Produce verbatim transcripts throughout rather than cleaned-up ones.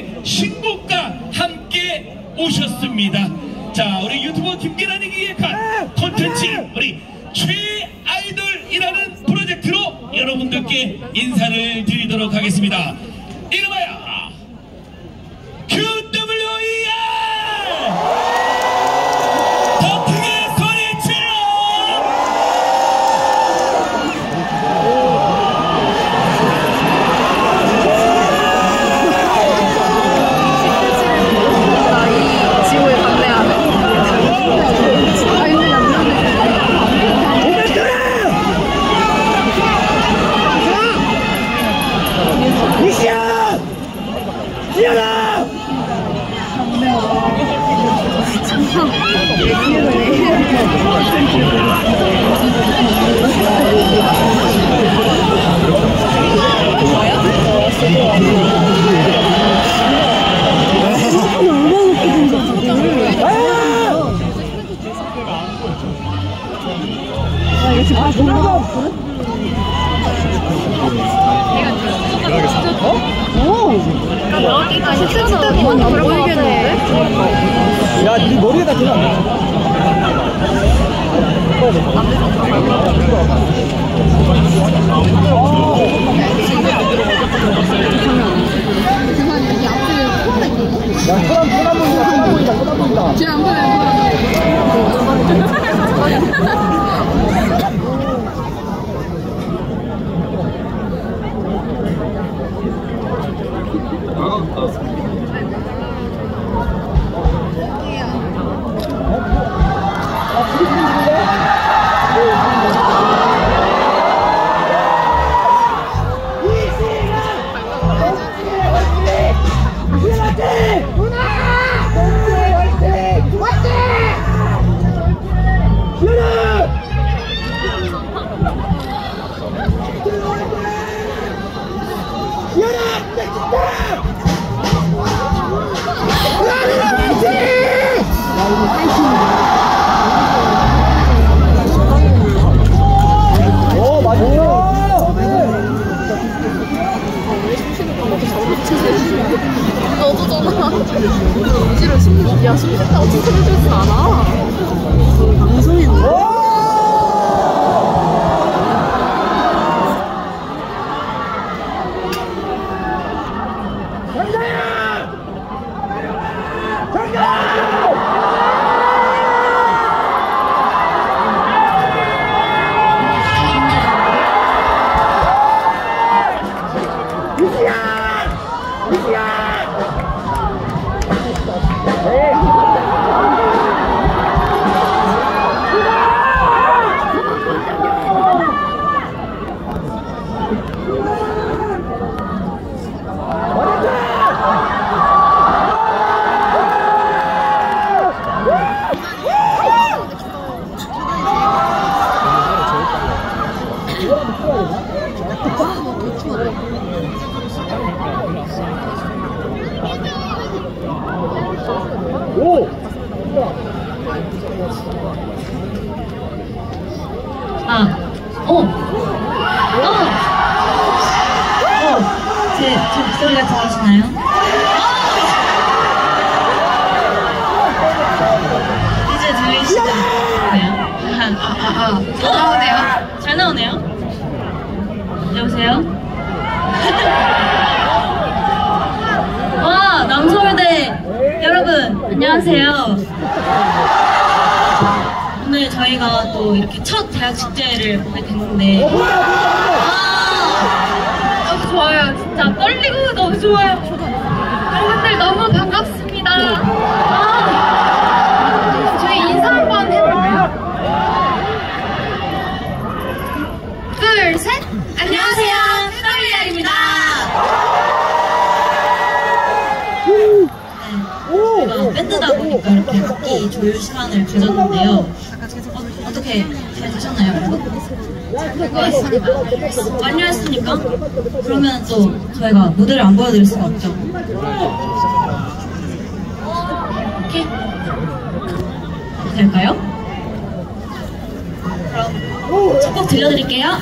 우리 신곡과 함께 오셨습니다. 자, 우리 유튜버 김기란이 기획한 콘텐츠 우리 최아이돌이라는 프로젝트로 여러분들께 인사를 드리도록 하겠습니다. 이름하여 큐 더블유 이 알! 완료했으니까? 그러면 또 저희가 무대를 안 보여드릴 수가 없죠. 오케이? 될까요? 그럼 첫 곡 들려드릴게요.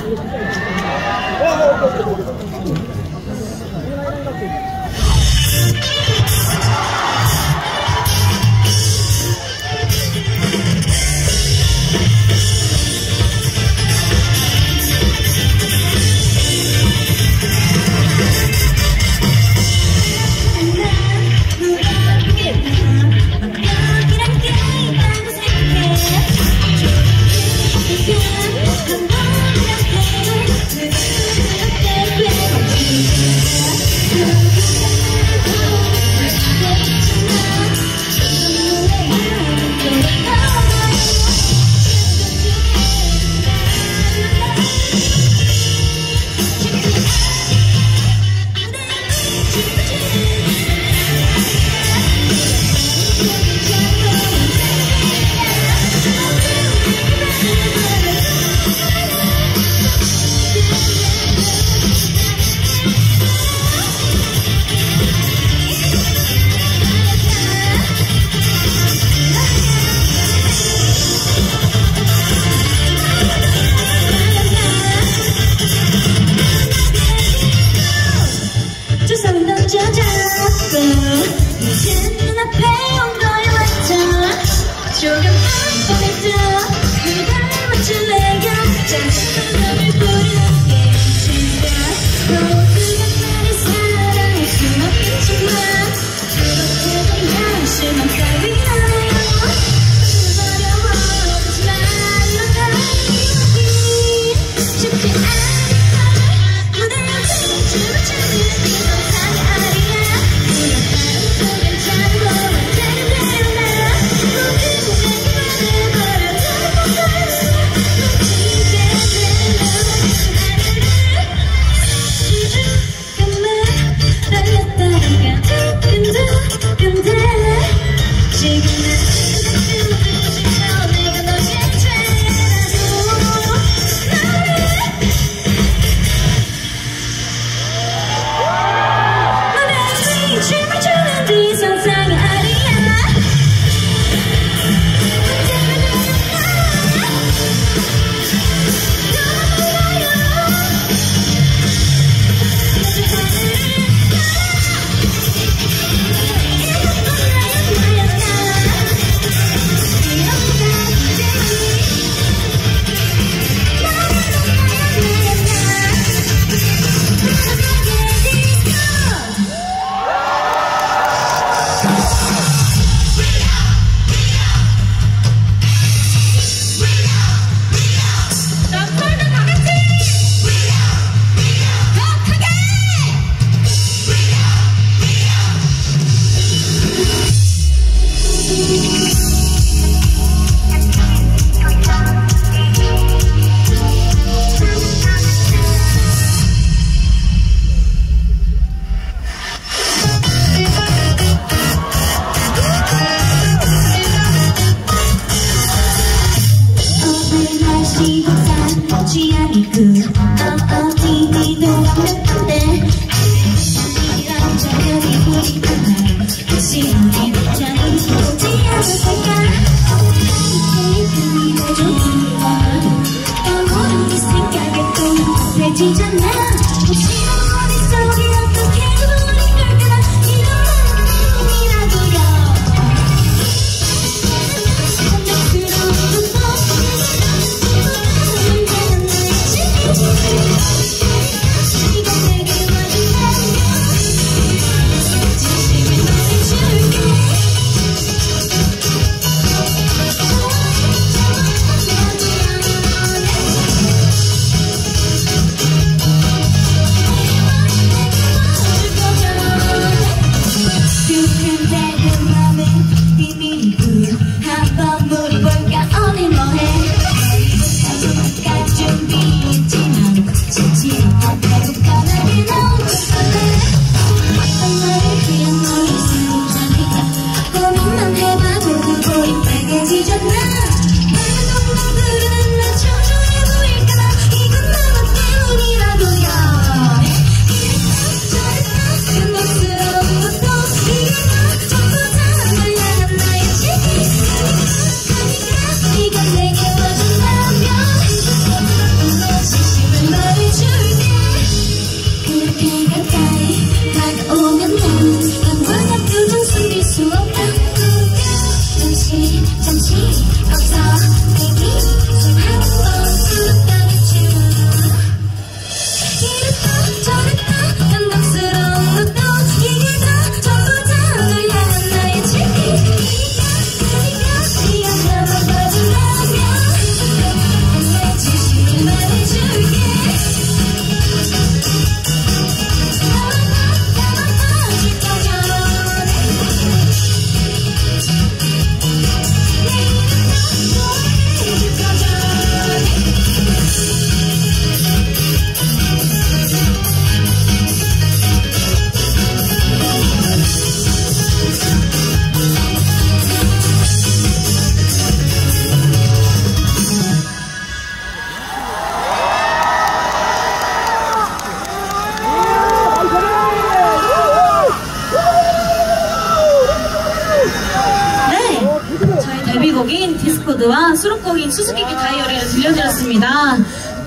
수록곡인 수수께끼 다이어리를 들려드렸습니다.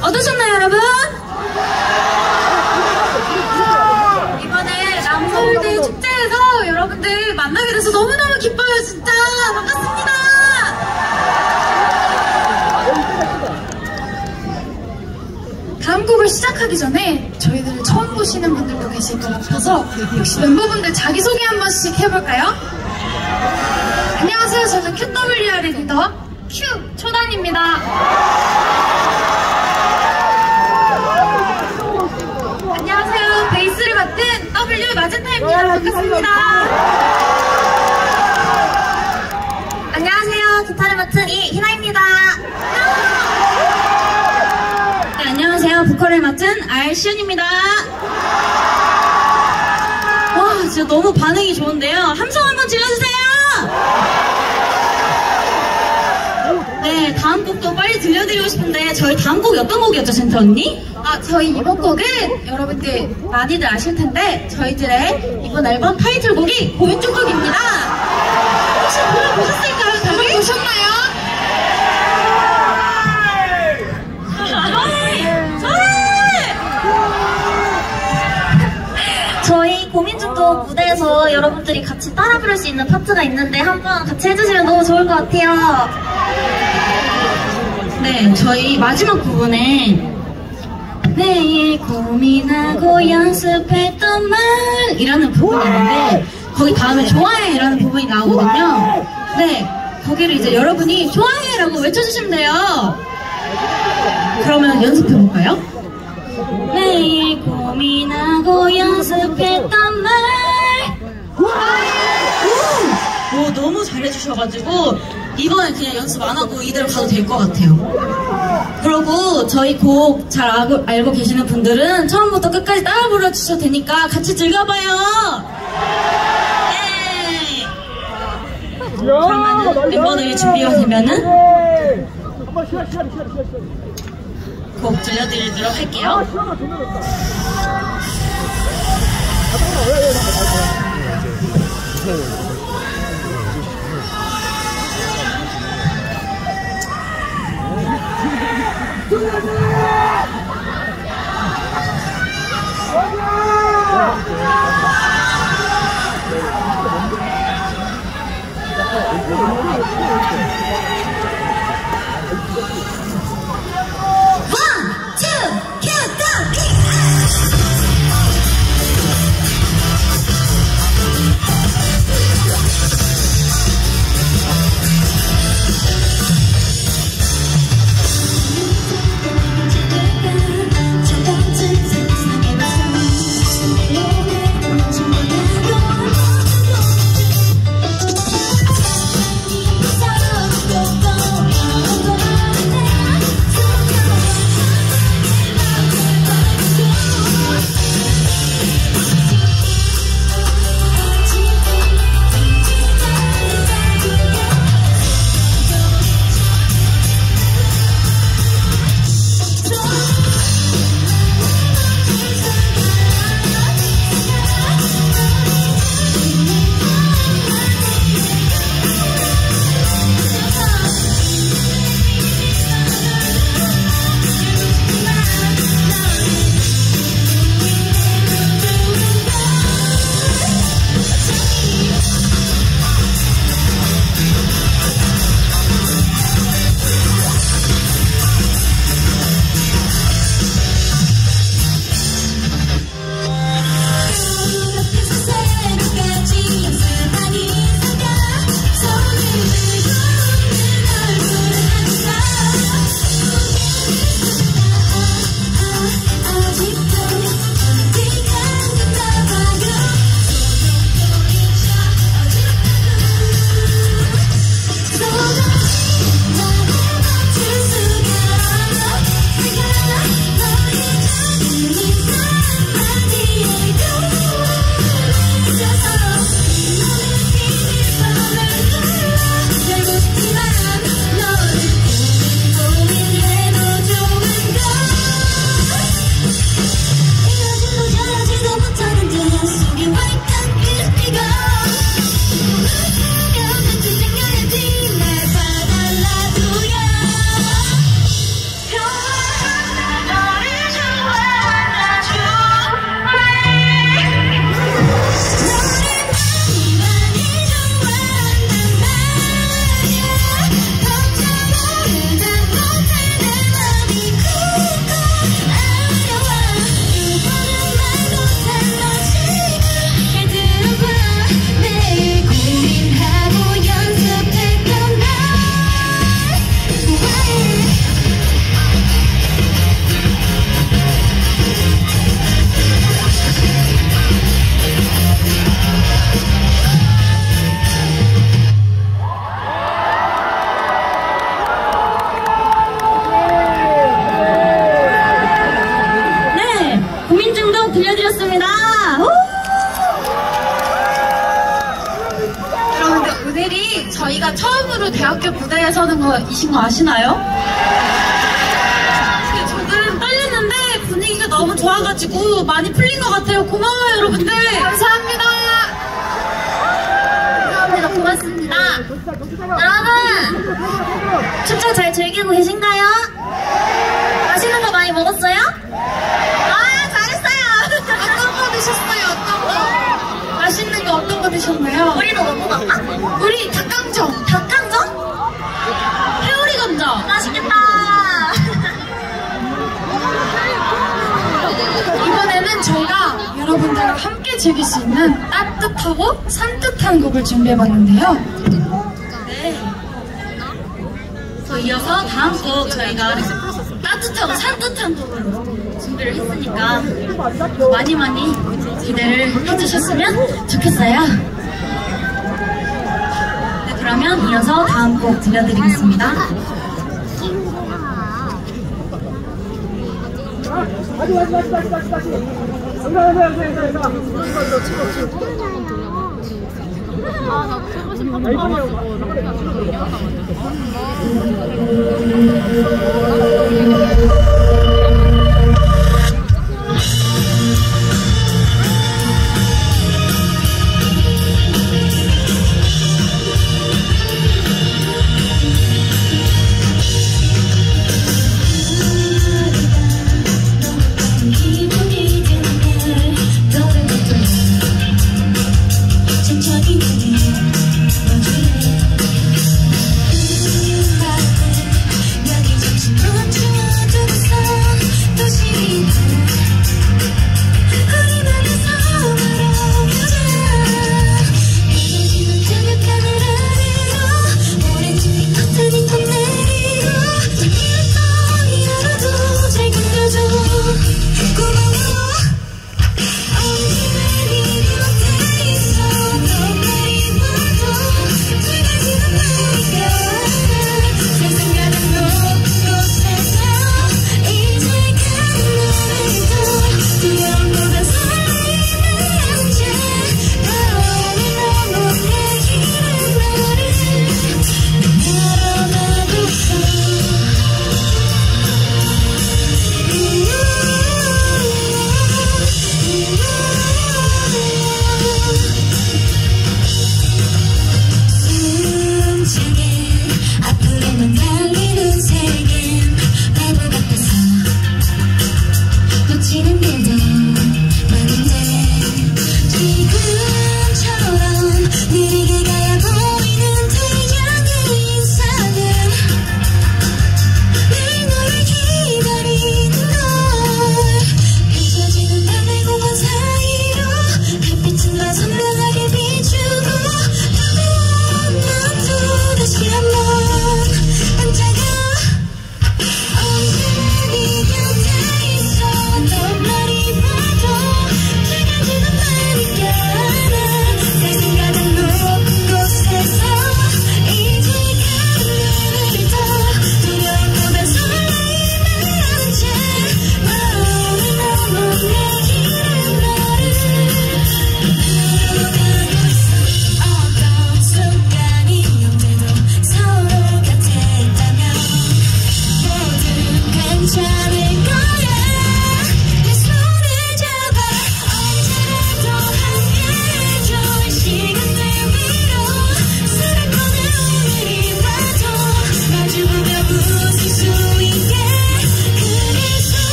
어떠셨나요, 여러분? 이번에 남서울대 축제에서 진짜 반갑습니다. 다음 곡을 시작하기 전에 저희들을 처음 보시는 분들도 계실 것 같아서 혹시 멤버분들 자기소개 한 번씩 해볼까요? 안녕하세요. 저는 큐더블유알의 리더 Q 초단입니다. 안녕하세요. 베이스를 맡은 더블유 마젠타입니다. 반갑습니다. 안녕하세요. 기타를 맡은 이희나입니다. 보컬을 맡은 알시윤입니다. 와, 진짜 너무 반응이 좋은데요. 함성 한번 질러주세요. 네, 다음 곡도 빨리 들려드리고 싶은데 저희 다음 곡이 어떤 곡이었죠, 센터 언니? 아, 저희 이번 곡은 여러분들 많이들 아실 텐데 저희들의 이번 앨범 타이틀곡이 고민중독입니다. 혹시 보셨을까요? 다들 보셨나요? 저희 고민중독 무대에서 여러분들이 같이 따라 부를 수 있는 파트가 있는데 한번 같이 해주시면 너무 좋을 것 같아요. 네, 저희 마지막 부분에 매일 고민하고 연습했던 말이라는 부분이 있는데 거기 다음에 좋아해 이라는 부분이 나오거든요. 네, 거기를 이제 여러분이 좋아해 라고 외쳐주시면 돼요. 그러면 연습해볼까요? 매일 고민하고 연습했던 말. 오! 오, 너무 잘해주셔가지고 이번에 그냥 연습 안 하고 이대로 가도 될 것 같아요. 그리고 저희 곡 잘 알고, 알고 계시는 분들은 처음부터 끝까지 따라 불러주셔도 되니까 같이 즐겨봐요. 예! 그러면 멤버들이 준비가 되면은 한번 쉬어 쉬어 쉬어 쉬어 곡 들려드리도록 할게요. 저희가 처음으로 대학교 무대에 서는 거이신 거 아시나요? 조금 떨렸는데 분위기가 너무 좋아가지고 많이 풀린 것 같아요. 고마워요, 여러분들. 감사합니다. 감사합니다. 고맙습니다. 여러분, 춥죠? 잘 즐기고 계신가요? 맛있는 거 많이 먹었어요? 아, 잘했어요. 어떤 거 드셨어요? 어떤 거? 맛있는 거 어떤 거 드셨나요? 우리도 먹고 갈까? 우리 닭강정. 닭강정? 회오리 감자. 맛있겠다. 이번에는 저희가 여러분들과 함께 즐길 수 있는 따뜻하고 산뜻한 곡을 준비해봤는데요. 네. 이어서 다음 곡 저희가 따뜻하고 산뜻한 곡으로 준비를 했으니까 많이 많이 기대를 해주셨으면 좋겠어요. 네, 그러면 이어서 다음 곡 들려드리겠습니다. 아, 나도 저거 싶어.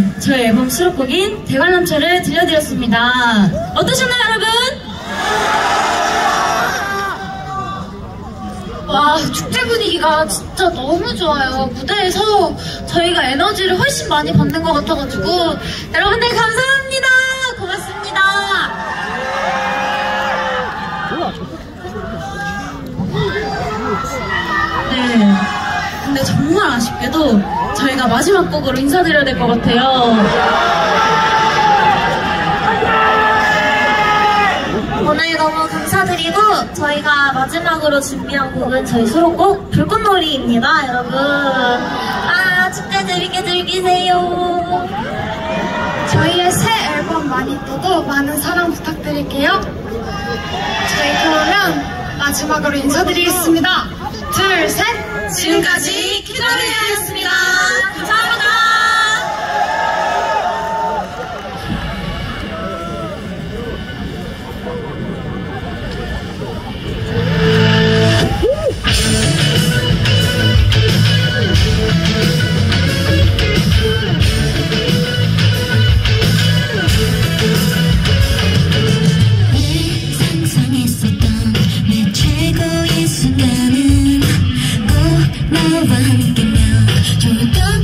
네, 저희 앨범 수록곡인 대관람차를 들려드렸습니다. 어떠셨나요, 여러분? 와, 축제 분위기가 진짜 너무 좋아요. 무대에서 저희가 에너지를 훨씬 많이 받는 것 같아가지고 여러분들 감사합니다. 고맙습니다. 네, 근데 정말 아쉽게도 저희가 마지막 곡으로 인사드려야 될 것 같아요. 오늘 너무 감사드리고, 저희가 마지막으로 준비한 곡은 저희 수록곡 불꽃놀이입니다. 여러분, 아, 축제 재밌게 즐기세요. 저희의 새 앨범 많이 보고 많은 사랑 부탁드릴게요. 저희 그러면 마지막으로 인사드리겠습니다. 둘, 셋! 지금까지 큐더리였습니다. 감사합니다. 너와 함께면 좋은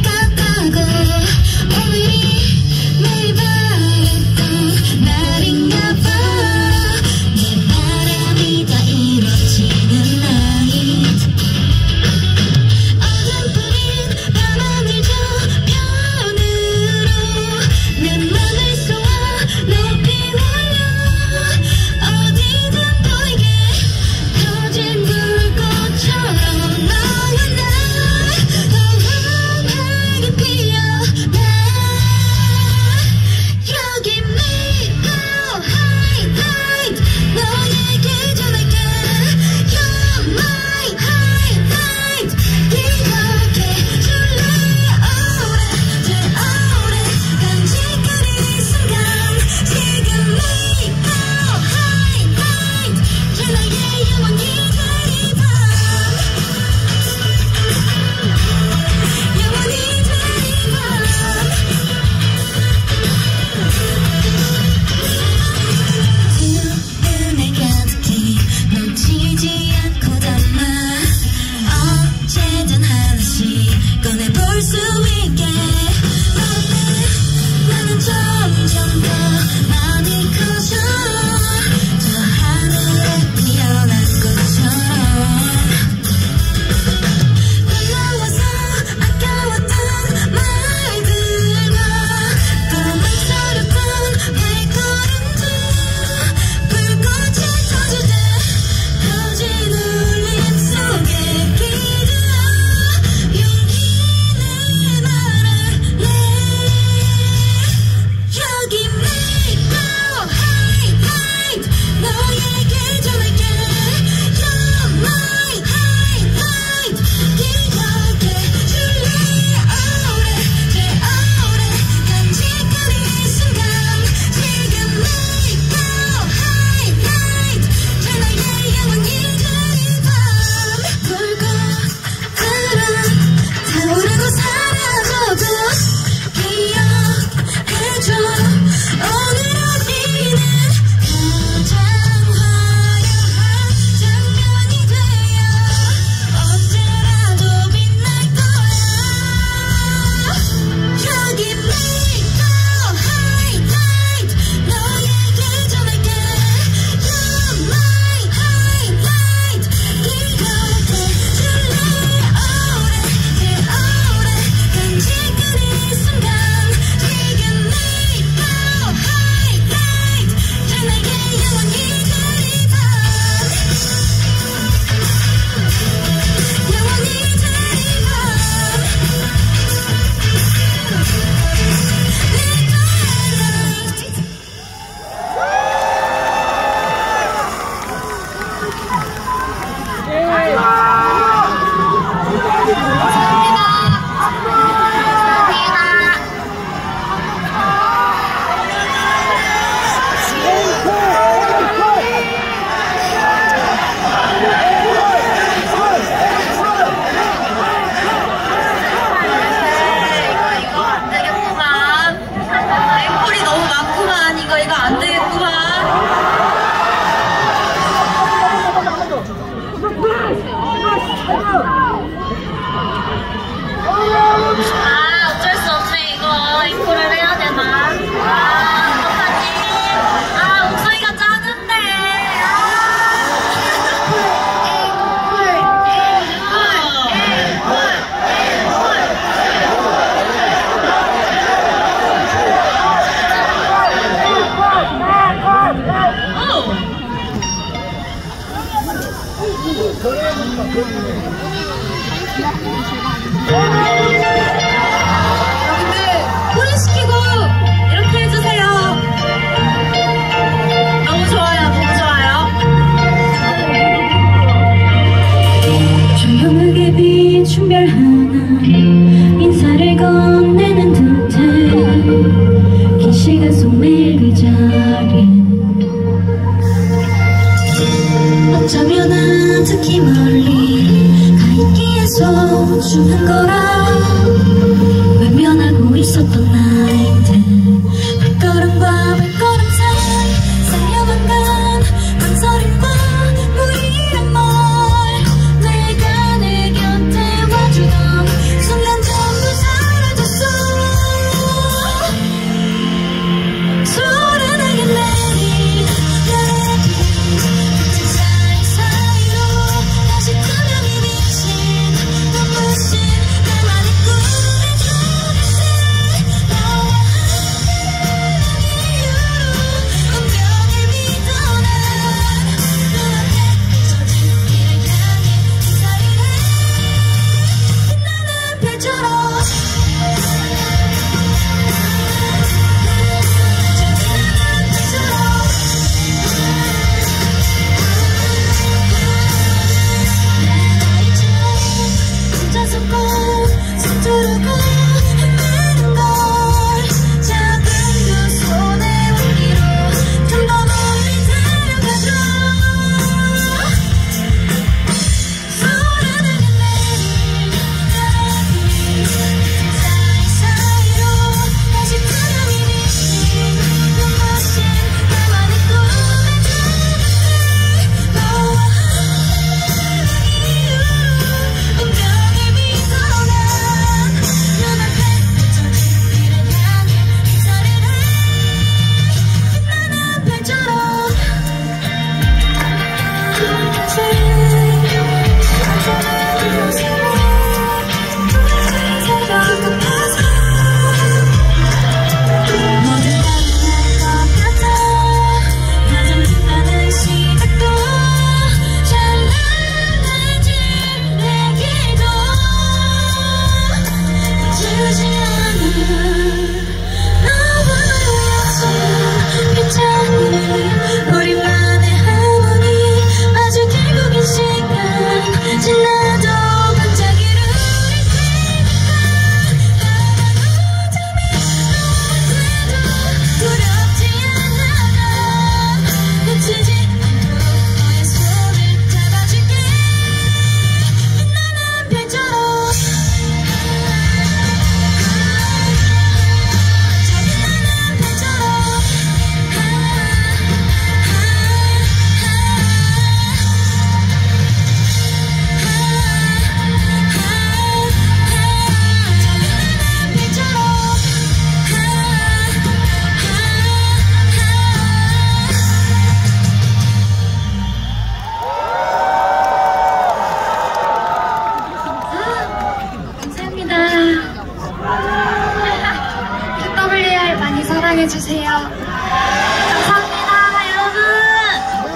사랑해주세요. 감사합니다,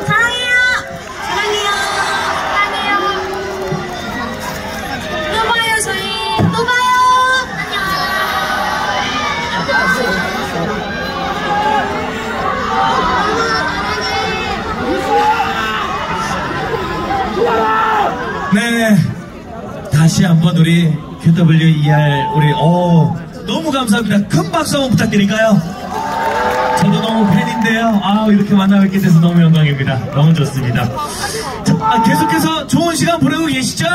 여러분. 사랑해요. 사랑해요. 사랑해요. 또 봐요, 저희. 또 봐요. 안녕. 네. 다시 한번 우리 큐더블유이알, 우리, 오. 너무 감사합니다. 큰 박수 한번 부탁드릴까요? 저도 너무 팬인데요. 아, 이렇게 만나뵙게 돼서 너무 영광입니다. 너무 좋습니다. 자, 아, 계속해서 좋은 시간 보내고 계시죠?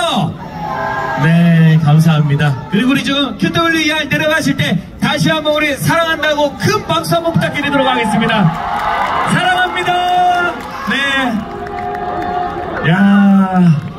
네, 감사합니다. 그리고 우리 지금 큐더블유이알 내려가실 때 다시 한번 우리 사랑한다고 큰 박수 한번 부탁드리도록 하겠습니다. 사랑합니다. 네. 야.